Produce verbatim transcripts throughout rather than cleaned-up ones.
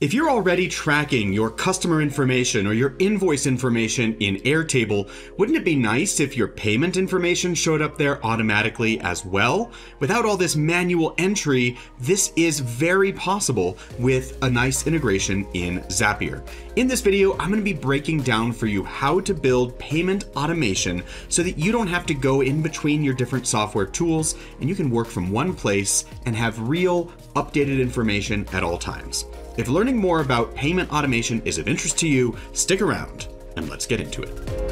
If you're already tracking your customer information or your invoice information in Airtable, wouldn't it be nice if your payment information showed up there automatically as well? Without all this manual entry, this is very possible with a nice integration in Zapier. In this video, I'm going to be breaking down for you how to build payment automation so that you don't have to go in between your different software tools and you can work from one place and have real, updated information at all times. If learning more about payment automation is of interest to you, stick around and let's get into it.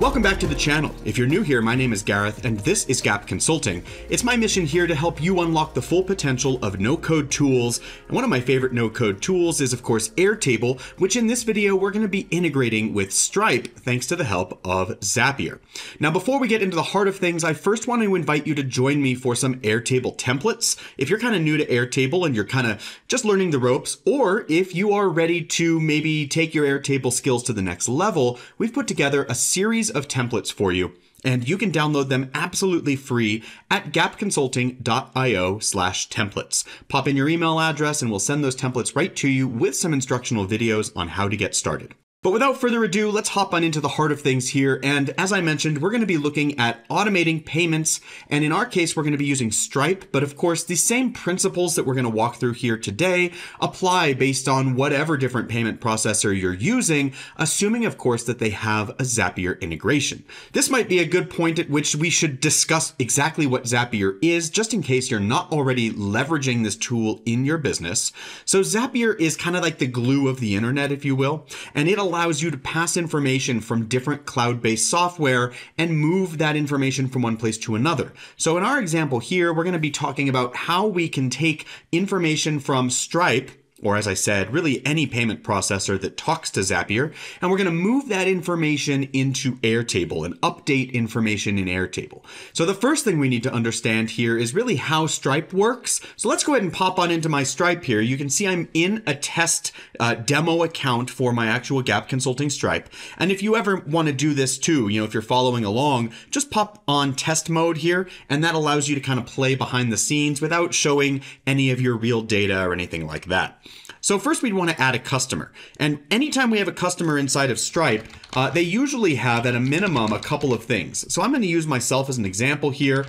Welcome back to the channel. If you're new here, my name is Gareth and this is Gap Consulting. It's my mission here to help you unlock the full potential of no-code tools. And one of my favorite no-code tools is, of course, Airtable, which in this video, we're going to be integrating with Stripe, thanks to the help of Zapier. Now, before we get into the heart of things, I first want to invite you to join me for some Airtable templates. If you're kind of new to Airtable and you're kind of just learning the ropes, or if you are ready to maybe take your Airtable skills to the next level, we've put together a series of templates for you, and you can download them absolutely free at gap consulting dot i o slash templates. Pop in your email address and we'll send those templates right to you with some instructional videos on how to get started. But without further ado, let's hop on into the heart of things here. And as I mentioned, we're going to be looking at automating payments. And in our case, we're going to be using Stripe. But of course, the same principles that we're going to walk through here today apply based on whatever different payment processor you're using, assuming, of course, that they have a Zapier integration. This might be a good point at which we should discuss exactly what Zapier is, just in case you're not already leveraging this tool in your business. So Zapier is kind of like the glue of the internet, if you will, and it allows allows you to pass information from different cloud-based software and move that information from one place to another. So in our example here, we're going to be talking about how we can take information from Stripe, or as I said, really any payment processor that talks to Zapier, and we're going to move that information into Airtable and update information in Airtable. So the first thing we need to understand here is really how Stripe works. So let's go ahead and pop on into my Stripe here. You can see I'm in a test uh, demo account for my actual Gap Consulting Stripe. And if you ever want to do this too, you know, if you're following along, just pop on test mode here, and that allows you to kind of play behind the scenes without showing any of your real data or anything like that. So first we'd want to add a customer. And anytime we have a customer inside of Stripe, uh, they usually have at a minimum a couple of things. So I'm going to use myself as an example here.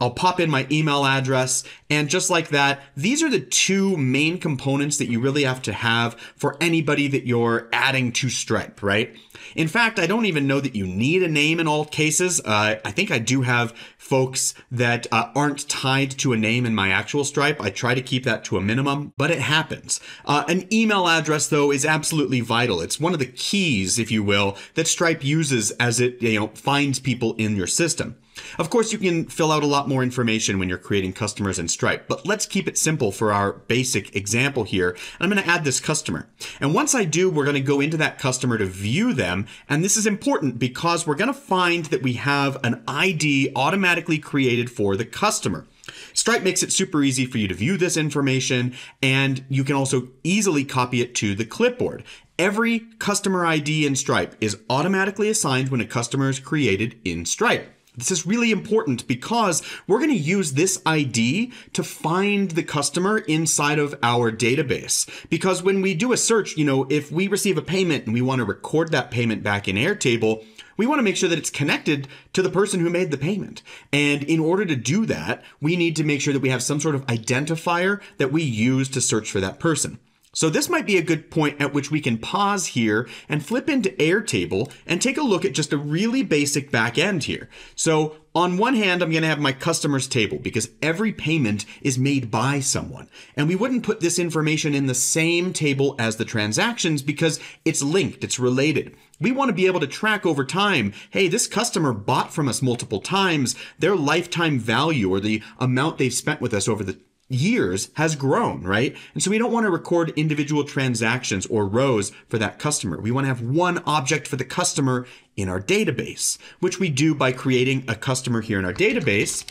I'll pop in my email address. And just like that, these are the two main components that you really have to have for anybody that you're adding to Stripe, right? In fact, I don't even know that you need a name in all cases. Uh, I think I do have folks that uh, aren't tied to a name in my actual Stripe. I try to keep that to a minimum, but it happens. Uh, an email address, though, is absolutely vital. It's one of the keys, if you will, that Stripe uses as it, you know, finds people in your system. Of course, you can fill out a lot more information when you're creating customers in Stripe, but let's keep it simple for our basic example here. And I'm going to add this customer. And once I do, we're going to go into that customer to view them. And this is important because we're going to find that we have an I D automatically created for the customer. Stripe makes it super easy for you to view this information, and you can also easily copy it to the clipboard. Every customer I D in Stripe is automatically assigned when a customer is created in Stripe. This is really important because we're going to use this I D to find the customer inside of our database. Because when we do a search, you know, if we receive a payment and we want to record that payment back in Airtable, we want to make sure that it's connected to the person who made the payment. And in order to do that, we need to make sure that we have some sort of identifier that we use to search for that person. So this might be a good point at which we can pause here and flip into Airtable and take a look at just a really basic back end here. So on one hand, I'm going to have my customers table because every payment is made by someone. And we wouldn't put this information in the same table as the transactions because it's linked, it's related. We want to be able to track over time, hey, this customer bought from us multiple times, their lifetime value or the amount they've spent with us over the years has grown, right? And so we don't want to record individual transactions or rows for that customer. We want to have one object for the customer in our database, which we do by creating a customer here in our database.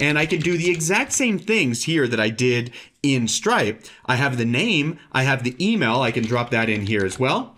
And I can do the exact same things here that I did in Stripe. I have the name, I have the email, I can drop that in here as well.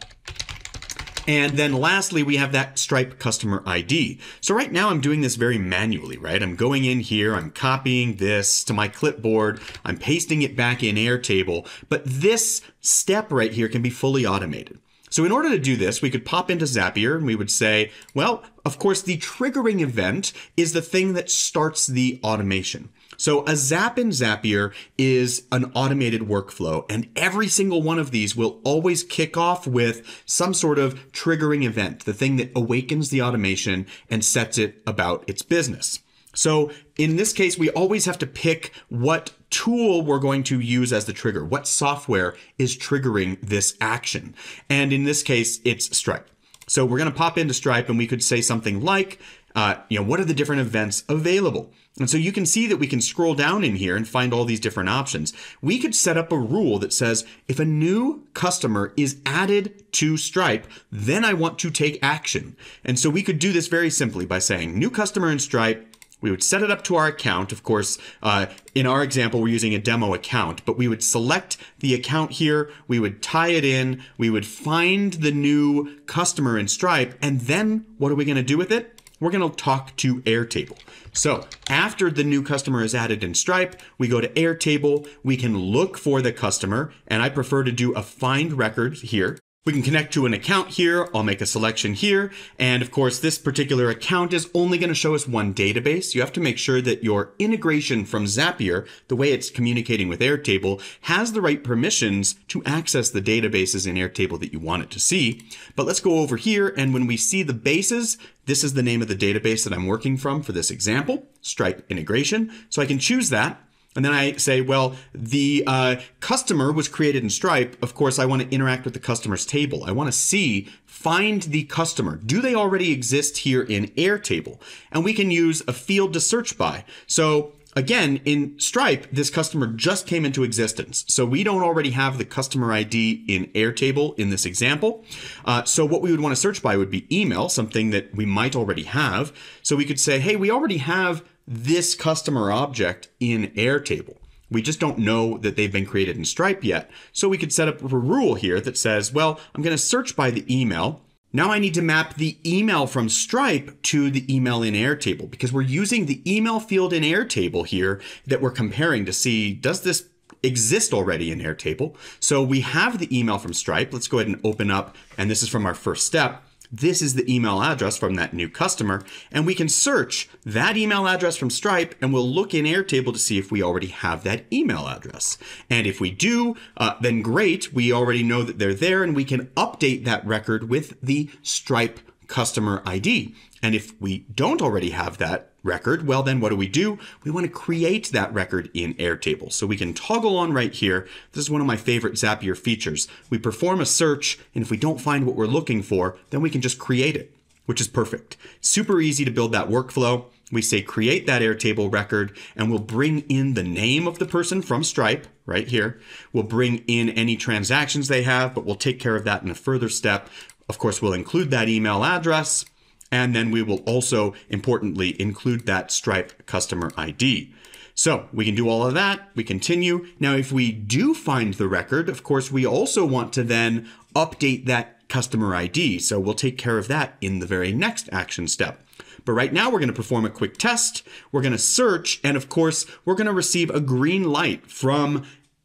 And then lastly, we have that Stripe customer I D. So right now I'm doing this very manually, right? I'm going in here, I'm copying this to my clipboard, I'm pasting it back in Airtable, but this step right here can be fully automated. So in order to do this, we could pop into Zapier and we would say, well, of course, the triggering event is the thing that starts the automation. So a Zap in Zapier is an automated workflow, and every single one of these will always kick off with some sort of triggering event, the thing that awakens the automation and sets it about its business. So in this case, we always have to pick what tool we're going to use as the trigger, what software is triggering this action. And in this case, it's Stripe. So we're going to pop into Stripe and we could say something like, Uh, you know, what are the different events available? And so you can see that we can scroll down in here and find all these different options. We could set up a rule that says, if a new customer is added to Stripe, then I want to take action. And so we could do this very simply by saying new customer in Stripe. We would set it up to our account. Of course, uh, in our example, we're using a demo account, but we would select the account here. We would tie it in. We would find the new customer in Stripe. And then what are we going to do with it? We're going to talk to Airtable. So after the new customer is added in Stripe, we go to Airtable. We can look for the customer, and I prefer to do a find record here. We can connect to an account here. I'll make a selection here. And of course, this particular account is only going to show us one database. You have to make sure that your integration from Zapier, the way it's communicating with Airtable, has the right permissions to access the databases in Airtable that you want it to see. But let's go over here. And when we see the bases, this is the name of the database that I'm working from for this example, Stripe integration. So I can choose that. And then I say, well, the uh, customer was created in Stripe. Of course, I want to interact with the customer's table. I want to see, find the customer. Do they already exist here in Airtable? And we can use a field to search by. So again, in Stripe, this customer just came into existence. So we don't already have the customer I D in Airtable in this example. Uh, so what we would want to search by would be email, something that we might already have. So we could say, hey, we already have this customer object in Airtable. We just don't know that they've been created in Stripe yet. So we could set up a rule here that says, well, I'm going to search by the email. Now I need to map the email from Stripe to the email in Airtable, because we're using the email field in Airtable here that we're comparing to see, does this exist already in Airtable? So we have the email from Stripe. Let's go ahead and open up. And this is from our first step. This is the email address from that new customer, and we can search that email address from Stripe, and we'll look in Airtable to see if we already have that email address. And if we do, uh, then great, we already know that they're there, and we can update that record with the Stripe customer I D. And if we don't already have that record, well, then what do we do? We want to create that record in Airtable. So we can toggle on right here. This is one of my favorite Zapier features. We perform a search, and if we don't find what we're looking for, then we can just create it, which is perfect. Super easy to build that workflow. We say create that Airtable record, and we'll bring in the name of the person from Stripe right here. We'll bring in any transactions they have, but we'll take care of that in a further step. Of course, we'll include that email address. And then we will also, importantly, include that Stripe customer I D. So we can do all of that. We continue. Now, if we do find the record, of course, we also want to then update that customer I D. So we'll take care of that in the very next action step. But right now, we're going to perform a quick test. We're going to search. And of course, we're going to receive a green light from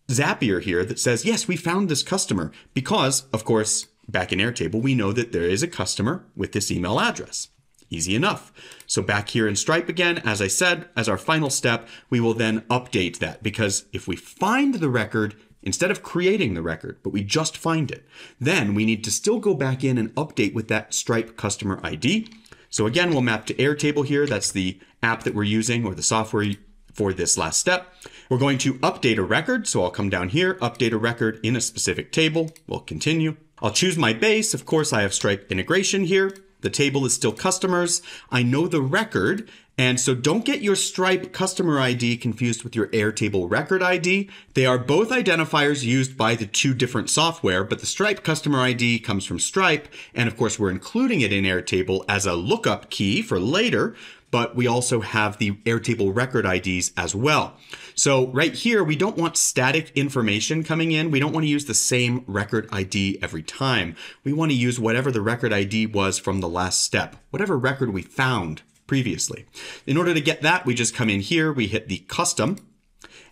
Zapier here that says, yes, we found this customer, because, of course, back in Airtable, we know that there is a customer with this email address. Easy enough. So back here in Stripe again, as I said, as our final step, we will then update that, because if we find the record, instead of creating the record, but we just find it, then we need to still go back in and update with that Stripe customer I D. So again, we'll map to Airtable here. That's the app that we're using, or the software for this last step. We're going to update a record. So I'll come down here, update a record in a specific table. We'll continue. I'll choose my base. Of course, I have Stripe integration here. The table is still customers. I know the record. And so don't get your Stripe customer I D confused with your Airtable record I D. They are both identifiers used by the two different software, but the Stripe customer I D comes from Stripe. And of course, we're including it in Airtable as a lookup key for later. but we also have the Airtable record I Ds as well. So right here, we don't want static information coming in. We don't want to use the same record I D every time. We want to use whatever the record I D was from the last step, whatever record we found previously. In order to get that, we just come in here, we hit the custom,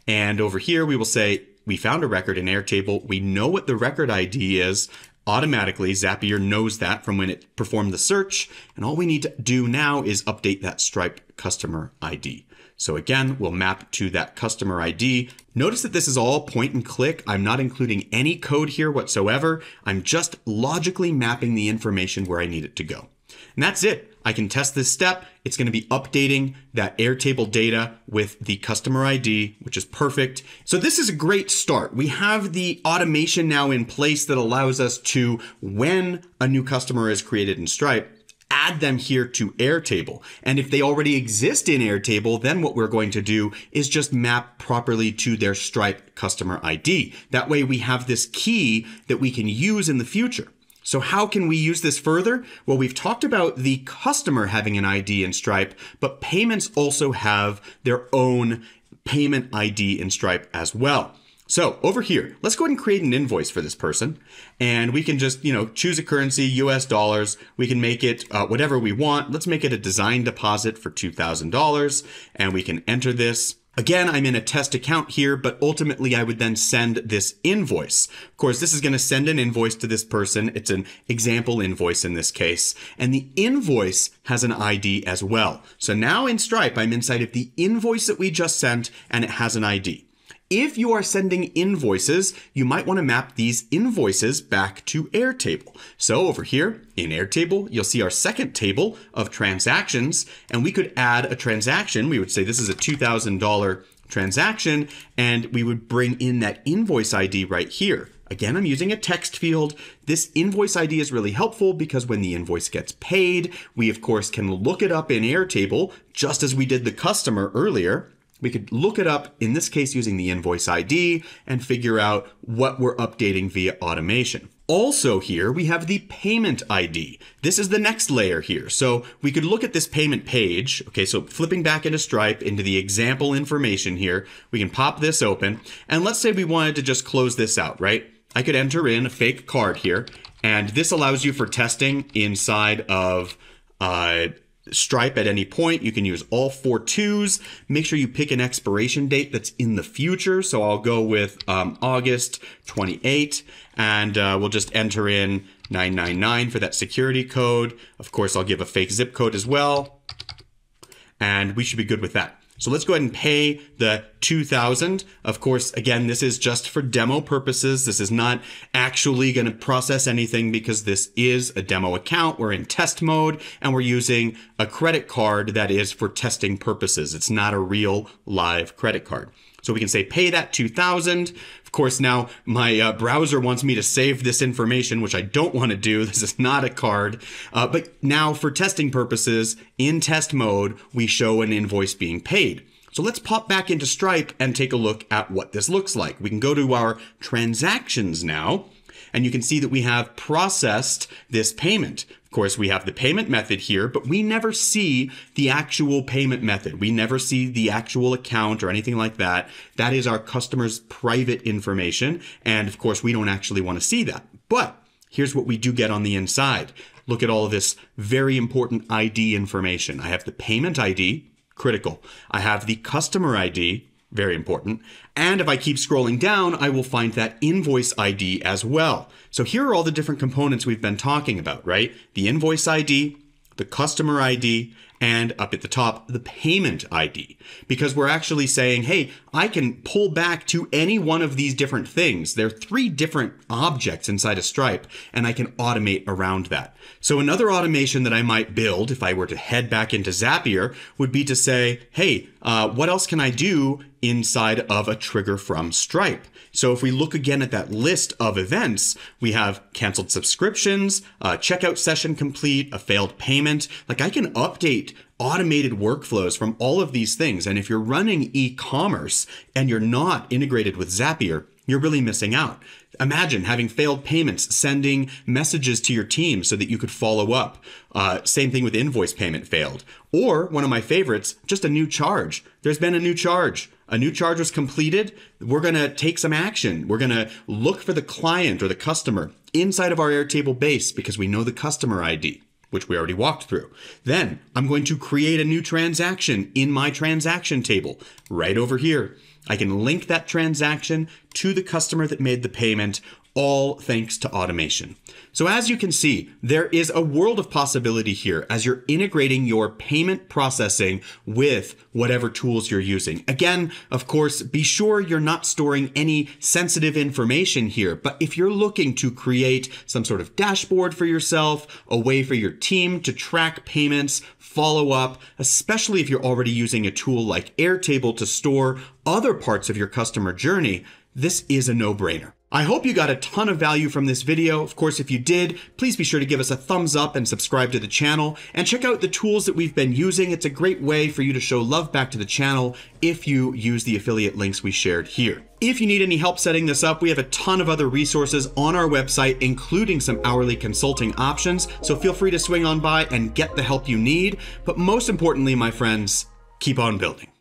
and over here we will say, we found a record in Airtable. We know what the record I D is. Automatically, Zapier knows that from when it performed the search. And all we need to do now is update that Stripe customer I D. So again, we'll map to that customer I D. Notice that this is all point and click. I'm not including any code here whatsoever. I'm just logically mapping the information where I need it to go. And that's it. I can test this step. It's going to be updating that Airtable data with the customer I D, which is perfect. So this is a great start. We have the automation now in place that allows us to, when a new customer is created in Stripe, add them here to Airtable. And if they already exist in Airtable, then what we're going to do is just map properly to their Stripe customer I D. That way we have this key that we can use in the future. So how can we use this further? Well, we've talked about the customer having an I D in Stripe, but payments also have their own payment I D in Stripe as well. So over here, let's go ahead and create an invoice for this person. And we can just, you know, choose a currency, U S dollars. We can make it uh, whatever we want. Let's make it a design deposit for two thousand dollars, and we can enter this. Again, I'm in a test account here, but ultimately I would then send this invoice. Of course, this is going to send an invoice to this person. It's an example invoice in this case. And the invoice has an I D as well. So now in Stripe, I'm inside of the invoice that we just sent, and it has an I D. If you are sending invoices, you might want to map these invoices back to Airtable. So over here in Airtable, you'll see our second table of transactions, and we could add a transaction. We would say this is a two thousand dollar transaction, and we would bring in that invoice I D right here. Again, I'm using a text field. This invoice I D is really helpful because when the invoice gets paid, we of course can look it up in Airtable, just as we did the customer earlier. We could look it up, in this case, using the invoice I D and figure out what we're updating via automation. Also here, we have the payment I D. This is the next layer here. So we could look at this payment page. Okay, so flipping back into Stripe, into the example information here, we can pop this open. And let's say we wanted to just close this out, right? I could enter in a fake card here. And this allows you for testing inside of uh, Stripe at any point. You can use all four twos. Make sure you pick an expiration date that's in the future. So I'll go with um, August twenty-eighth, and uh, we'll just enter in nine nine nine for that security code. Of course, I'll give a fake zip code as well, and we should be good with that. So let's go ahead and pay the two thousand. Of course, again, this is just for demo purposes. This is not actually going to process anything because this is a demo account. We're in test mode and we're using a credit card that is for testing purposes. It's not a real live credit card. So we can say pay that two thousand. Of course, now my uh, browser wants me to save this information, which I don't want to do. This is not a card. Uh, but now for testing purposes, in test mode, we show an invoice being paid. So let's pop back into Stripe and take a look at what this looks like. We can go to our transactions now, and you can see that we have processed this payment. Of course, we have the payment method here, but we never see the actual payment method. We never see the actual account or anything like that. That is our customer's private information. And of course, we don't actually want to see that. But here's what we do get on the inside. Look at all of this very important I D information. I have the payment I D, critical. I have the customer I D, very important. And if I keep scrolling down, I will find that invoice I D as well. So here are all the different components we've been talking about, right? The invoice I D, the customer I D, and up at the top, the payment I D. Because we're actually saying, hey, I can pull back to any one of these different things. There are three different objects inside of Stripe, and I can automate around that. So another automation that I might build if I were to head back into Zapier would be to say, hey, uh, what else can I do inside of a trigger from Stripe? So if we look again at that list of events, we have canceled subscriptions, a checkout session complete, a failed payment. Like I can update make automated workflows from all of these things. And if you're running e-commerce and you're not integrated with Zapier, you're really missing out. Imagine having failed payments, sending messages to your team so that you could follow up. Uh, same thing with invoice payment failed. Or one of my favorites, just a new charge. There's been a new charge. A new charge was completed. We're going to take some action. We're going to look for the client or the customer inside of our Airtable base because we know the customer I D, which we already walked through. Then I'm going to create a new transaction in my transaction table right over here. I can link that transaction to the customer that made the payment, all thanks to automation. So as you can see, there is a world of possibility here as you're integrating your payment processing with whatever tools you're using. Again, of course, be sure you're not storing any sensitive information here, but if you're looking to create some sort of dashboard for yourself, a way for your team to track payments, follow up, especially if you're already using a tool like Airtable to store other parts of your customer journey, this is a no-brainer. I hope you got a ton of value from this video. Of course, if you did, please be sure to give us a thumbs up and subscribe to the channel and check out the tools that we've been using. It's a great way for you to show love back to the channel if you use the affiliate links we shared here. If you need any help setting this up, we have a ton of other resources on our website, including some hourly consulting options. So feel free to swing on by and get the help you need. But most importantly, my friends, keep on building.